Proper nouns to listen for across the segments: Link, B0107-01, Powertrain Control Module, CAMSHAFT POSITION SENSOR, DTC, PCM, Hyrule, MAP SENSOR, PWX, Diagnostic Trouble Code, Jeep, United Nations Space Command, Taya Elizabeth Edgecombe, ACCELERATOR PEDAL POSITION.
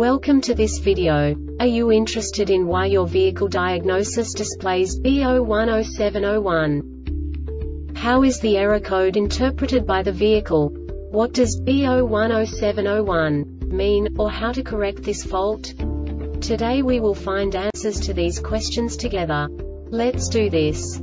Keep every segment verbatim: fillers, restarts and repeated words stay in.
Welcome to this video. Are you interested in why your vehicle diagnosis displays B zero one zero seven zero one? How is the error code interpreted by the vehicle? What does B zero one zero seven zero one mean, or how to correct this fault? Today we will find answers to these questions together. Let's do this.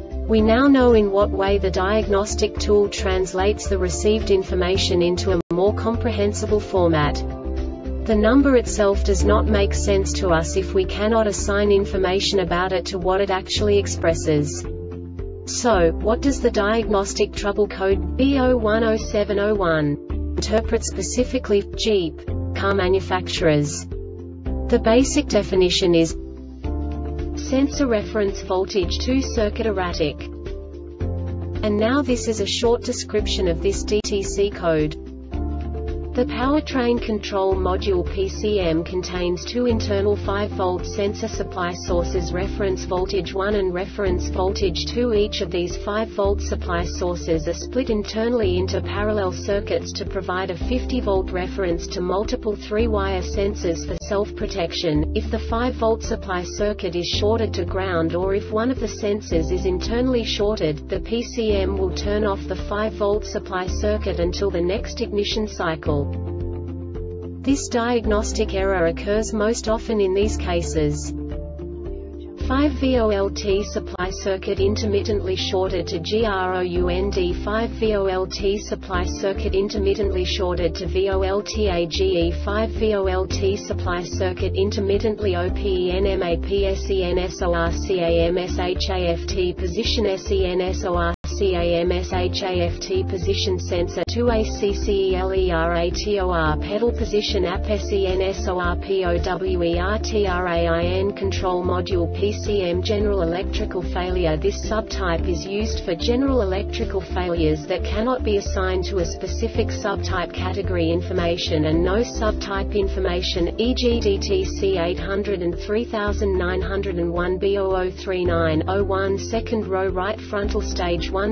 We now know in what way the diagnostic tool translates the received information into a more comprehensible format. The number itself does not make sense to us if we cannot assign information about it to what it actually expresses. So, what does the diagnostic trouble code B zero one zero seven zero one interpret specifically for Jeep car manufacturers? The basic definition is sensor reference voltage two circuit erratic. And now this is a short description of this D T C code. The Powertrain Control Module P C M contains two internal five volt sensor supply sources, reference voltage one and reference voltage two. Each of these five volt supply sources are split internally into parallel circuits to provide a fifty volt reference to multiple three wire sensors for self-protection. If the five volt supply circuit is shorted to ground, or if one of the sensors is internally shorted, the P C M will turn off the five volt supply circuit until the next ignition cycle. This diagnostic error occurs most often in these cases: five volt supply circuit intermittently shorted to ground, five volt supply circuit intermittently shorted to voltage, five volt supply circuit intermittently open, M A P sensor CAMSHAFT position sensor CAMSHAFT position sensor two ACCELERATOR pedal position A P P sensor POWERTRAIN control module P C M general electrical failure. This subtype is used for general electrical failures that cannot be assigned to a specific subtype category information and no subtype information, for example D T C eight hundred and three thousand nine hundred one B zero zero three nine zero one second row right frontal stage one